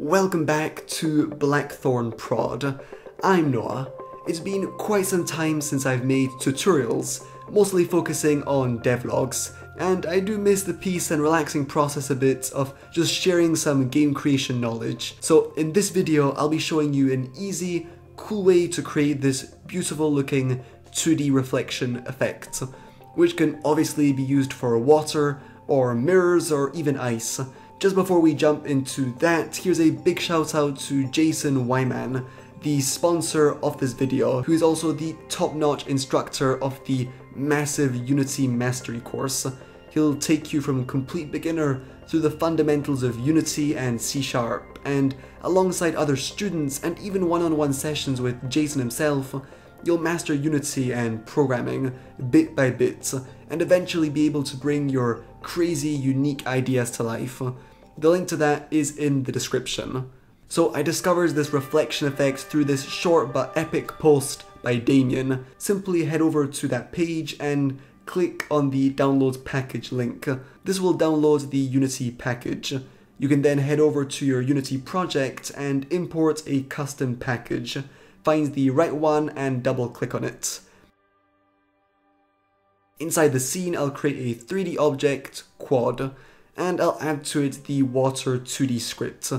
Welcome back to Blackthorn Prod. I'm Noah. It's been quite some time since I've made tutorials, mostly focusing on devlogs, and I do miss the peace and relaxing process a bit of just sharing some game creation knowledge. So in this video, I'll be showing you an easy, cool way to create this beautiful looking 2D reflection effect, which can obviously be used for water, or mirrors, or even ice. Just before we jump into that, here's a big shout out to Jason Weimann, the sponsor of this video, who is also the top-notch instructor of the massive Unity Mastery course. He'll take you from complete beginner through the fundamentals of Unity and C#, and alongside other students and even one-on-one sessions with Jason himself, you'll master Unity and programming bit by bit, and eventually be able to bring your crazy, unique ideas to life. The link to that is in the description. So I discovered this reflection effect through this short but epic post by Damien. Simply head over to that page and click on the download package link. This will download the Unity package. You can then head over to your Unity project and import a custom package. Find the right one and double click on it. Inside the scene, I'll create a 3D object, quad, and I'll add to it the water 2D script.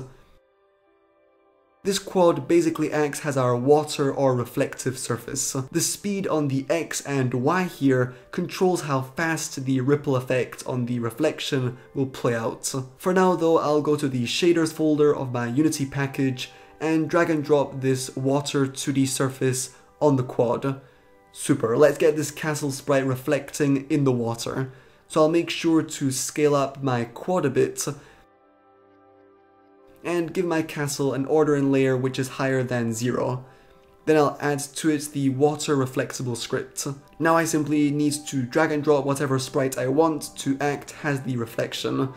This quad basically acts as our water or reflective surface. The speed on the X and Y here controls how fast the ripple effect on the reflection will play out. For now though, I'll go to the shaders folder of my Unity package and drag and drop this water 2D surface on the quad. Super, let's get this castle sprite reflecting in the water. So I'll make sure to scale up my quad a bit and give my castle an order and layer which is higher than 0. Then I'll add to it the water reflectable script. Now I simply need to drag and drop whatever sprite I want to act as the reflection.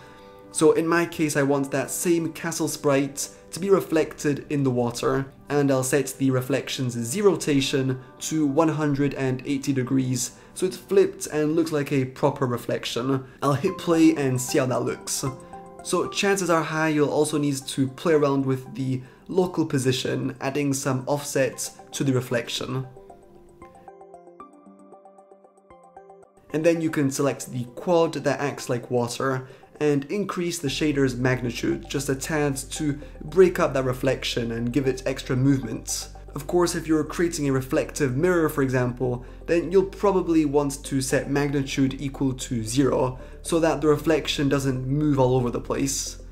So in my case, I want that same castle sprite to be reflected in the water, and I'll set the reflection's Z rotation to 180 degrees so it's flipped and looks like a proper reflection. I'll hit play and see how that looks. So chances are high you'll also need to play around with the local position, adding some offsets to the reflection. And then you can select the quad that acts like water and increase the shader's magnitude just a tad to break up that reflection and give it extra movement. Of course, if you're creating a reflective mirror, for example, then you'll probably want to set magnitude equal to 0 so that the reflection doesn't move all over the place.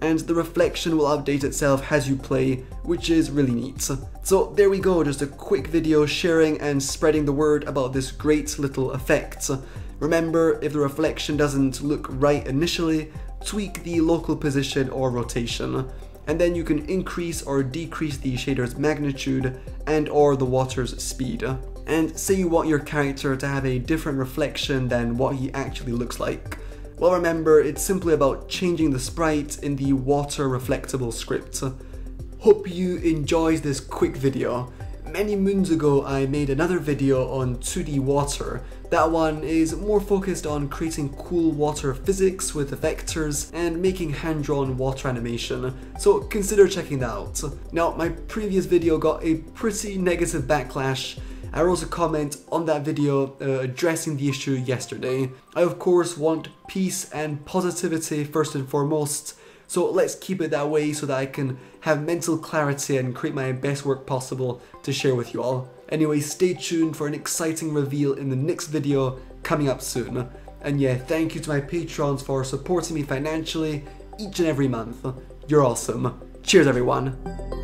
And the reflection will update itself as you play, which is really neat. So there we go, just a quick video sharing and spreading the word about this great little effect. Remember, if the reflection doesn't look right initially, tweak the local position or rotation, and then you can increase or decrease the shader's magnitude and or the water's speed. And say you want your character to have a different reflection than what he actually looks like. Well, remember, it's simply about changing the sprite in the water reflectable script. Hope you enjoyed this quick video. Many moons ago, I made another video on 2D water. That one is more focused on creating cool water physics with effectors and making hand-drawn water animation, so consider checking that out. Now, my previous video got a pretty negative backlash. I wrote a comment on that video addressing the issue yesterday. I of course want peace and positivity first and foremost, so let's keep it that way so that I can have mental clarity and create my best work possible to share with you all. Anyway, stay tuned for an exciting reveal in the next video coming up soon. And yeah, thank you to my patrons for supporting me financially each and every month. You're awesome. Cheers everyone.